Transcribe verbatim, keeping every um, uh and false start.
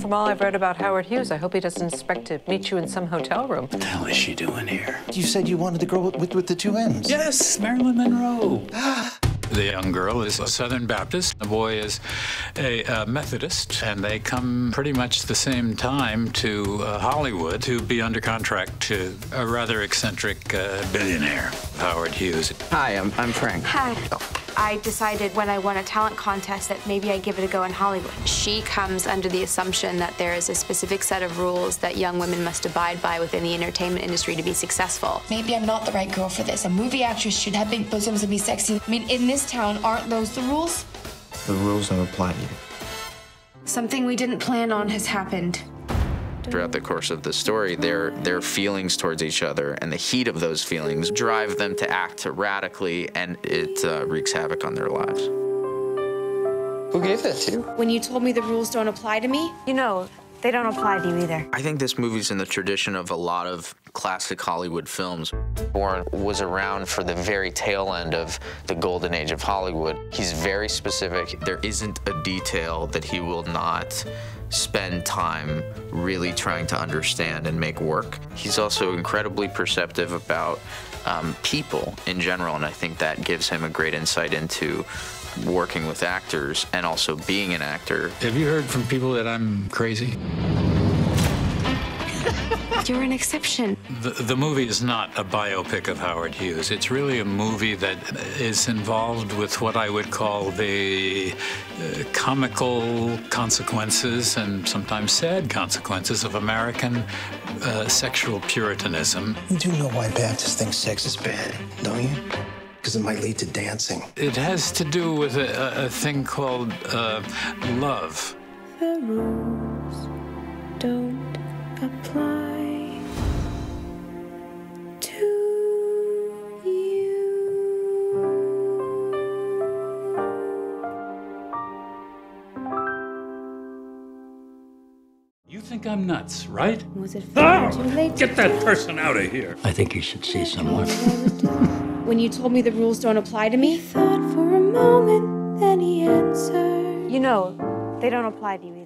From all I've read about Howard Hughes, I hope he doesn't expect to meet you in some hotel room. What the hell is she doing here? You said you wanted the girl with, with, with the two M's. Yes, Marilyn Monroe. The young girl is a Southern Baptist. The boy is a uh, Methodist, and they come pretty much the same time to uh, Hollywood to be under contract to a rather eccentric uh, billionaire, Howard Hughes. Hi, I'm, I'm Frank. Hi. Oh. I decided when I won a talent contest that maybe I give it a go in Hollywood. She comes under the assumption that there is a specific set of rules that young women must abide by within the entertainment industry to be successful. Maybe I'm not the right girl for this. A movie actress should have big bosoms and be sexy. I mean, in this town, aren't those the rules? The rules don't apply to you. Something we didn't plan on has happened. Throughout the course of the story, their their feelings towards each other and the heat of those feelings drive them to act radically, and it uh, wreaks havoc on their lives. Who gave that to you? When you told me the rules don't apply to me, you know, they don't apply to you either. I think this movie's in the tradition of a lot of classic Hollywood films. Warren was around for the very tail end of the golden age of Hollywood. He's very specific. There isn't a detail that he will not spend time really trying to understand and make work. He's also incredibly perceptive about um, people in general, and I think that gives him a great insight into working with actors and also being an actor. Have you heard from people that I'm crazy? You're an exception. The, the movie is not a biopic of Howard Hughes. It's really a movie that is involved with what I would call the uh, comical consequences and sometimes sad consequences of American uh, sexual puritanism. You do know why Baptists think sex is bad, don't you? Because it might lead to dancing. It has to do with a, a thing called uh, love. The rules don't apply. You think I'm nuts, right? Was it oh! too late? Get that person out of here. I think you should see someone. When you told me the rules don't apply to me, he thought for a moment, then he answered. You know, they don't apply to you.